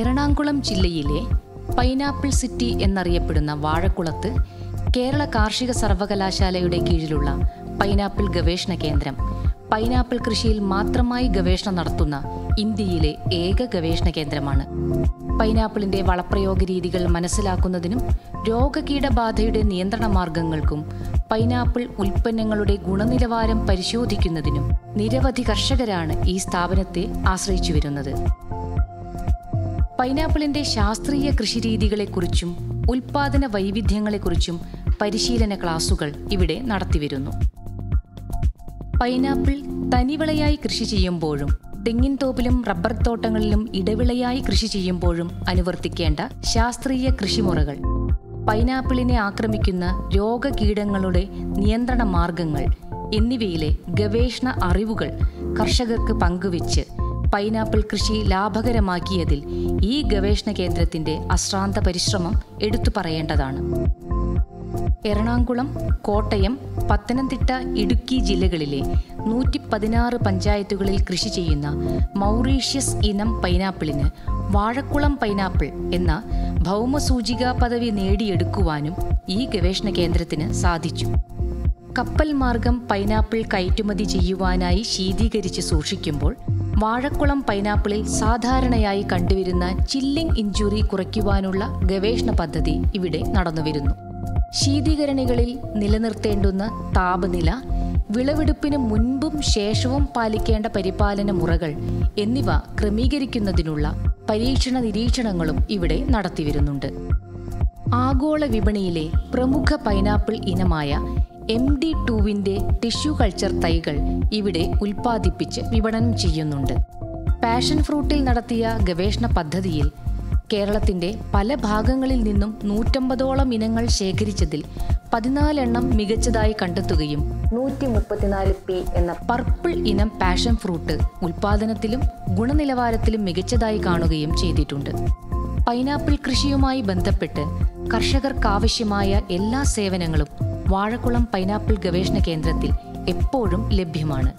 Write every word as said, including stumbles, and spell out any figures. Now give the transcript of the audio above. എറണാകുളം ജില്ലയിലെ pineapple city എന്നറിയപ്പെടുന്ന വാഴക്കുളത്ത് കേരള കാർഷിക സർവകലാശാലയുടെ കീഴിലുള്ള പൈനാപ്പിൾ ഗവേഷണ കേന്ദ്രം പൈനാപ്പിൾ കൃഷിയിൽ മാത്രമായി ഗവേഷണം നടത്തുന്ന ഇന്ത്യയിലെ ഏക ഗവേഷണ കേന്ദ്രമാണ്. പൈനാപ്പിളിൻ്റെ വളപ്രയോഗ രീതികൾ മനസ്സിലാക്കുന്നതിനും രോഗകീടബാധയുടെ നിയന്ത്രണ മാർഗങ്ങൾക്കും പൈനാപ്പിൾ ഉൽപ്പന്നങ്ങളുടെ ഗുണനിലവാരം പരിശോധിക്കുന്നതിനും നിരവധി കർഷകരാണ് ഈ സ്ഥാപനത്തെ ആശ്രയിച്ചു വരുന്നത്. പൈനാപ്പിളിൻ്റെ ശാസ്ത്രീയ കൃഷിരീതികളെക്കുറിച്ചും ഉൽപാദന വൈവിധ്യങ്ങളെക്കുറിച്ചും പരിശീലന ക്ലാസുകൾ ഇവിടെ നടത്തിവരുന്നു. പൈനാപ്പിൾ തനിവിളയായി കൃഷി ചെയ്യുമ്പോഴും തെങ്ങിൻ തോപ്പിലും റബ്ബർ തോട്ടങ്ങളിലും ഇടവിളയായി കൃഷി ചെയ്യുമ്പോഴും അനുവർത്തിക്കേണ്ട ശാസ്ത്രീയ കൃഷിമുറകൾ, പൈനാപ്പിളിനെ ആക്രമിക്കുന്ന രോഗകീടങ്ങളുടെ നിയന്ത്രണ മാർഗങ്ങൾ എന്നിവയിലെ ഗവേഷണ അറിവുകൾ കർഷകർക്ക് പങ്കുവെച്ച് പൈനാപ്പിൾ കൃഷി ലാഭകരമാക്കിയതിൽ ഈ ഗവേഷണ കേന്ദ്രത്തിൻ്റെ അശ്രാന്ത പരിശ്രമം എടുത്തു പറയേണ്ടതാണ്. എറണാകുളം, കോട്ടയം, പത്തനംതിട്ട, ഇടുക്കി ജില്ലകളിലെ നൂറ്റി പതിനാറ് പഞ്ചായത്തുകളിൽ കൃഷി ചെയ്യുന്ന മൗറീഷ്യസ് ഇനം പൈനാപ്പിളിന് വാഴക്കുളം പൈനാപ്പിൾ എന്ന ഭൗമസൂചികാ പദവി നേടിയെടുക്കുവാനും ഈ ഗവേഷണ കേന്ദ്രത്തിന് സാധിച്ചു. കപ്പൽ മാർഗം പൈനാപ്പിൾ കയറ്റുമതി ചെയ്യുവാനായി ശീതീകരിച്ച് സൂക്ഷിക്കുമ്പോൾ വാഴക്കുളം പൈനാപ്പിളിൽ സാധാരണയായി കണ്ടുവരുന്ന ചില്ലിംഗ് ഇഞ്ചുറി കുറയ്ക്കുവാനുള്ള ഗവേഷണ പദ്ധതി ഇവിടെ നടന്നുവരുന്നു. ശീതീകരണികളിൽ നിലനിർത്തേണ്ടുന്ന താപനില, വിളവെടുപ്പിന് മുൻപും ശേഷവും പാലിക്കേണ്ട പരിപാലന മുറകൾ എന്നിവ ക്രമീകരിക്കുന്നതിനുള്ള പരീക്ഷണ നിരീക്ഷണങ്ങളും ഇവിടെ നടത്തിവരുന്നുണ്ട്. ആഗോള വിപണിയിലെ പ്രമുഖ പൈനാപ്പിൾ ഇനമായ എം ഡി ടൂവിൻ്റെ ടിഷ്യൂ കൾച്ചർ തൈകൾ ഇവിടെ ഉൽപ്പാദിപ്പിച്ച് വിപണനം ചെയ്യുന്നുണ്ട്. പാഷൻ ഫ്രൂട്ടിൽ നടത്തിയ ഗവേഷണ പദ്ധതിയിൽ കേരളത്തിൻ്റെ പല ഭാഗങ്ങളിൽ നിന്നും നൂറ്റമ്പതോളം ഇനങ്ങൾ ശേഖരിച്ചതിൽ പതിനാലെണ്ണം മികച്ചതായി കണ്ടെത്തുകയും നൂറ്റി മുപ്പത്തിനാല് പി എന്ന പർപ്പിൾ ഇനം പാഷൻ ഫ്രൂട്ട് ഉൽപ്പാദനത്തിലും ഗുണനിലവാരത്തിലും മികച്ചതായി കാണുകയും ചെയ്തിട്ടുണ്ട്. പൈനാപ്പിൾ കൃഷിയുമായി ബന്ധപ്പെട്ട് കർഷകർക്കാവശ്യമായ എല്ലാ സേവനങ്ങളും വാഴക്കുളം പൈനാപ്പിൾ ഗവേഷണ കേന്ദ്രത്തിൽ എപ്പോഴും ലഭ്യമാണ്.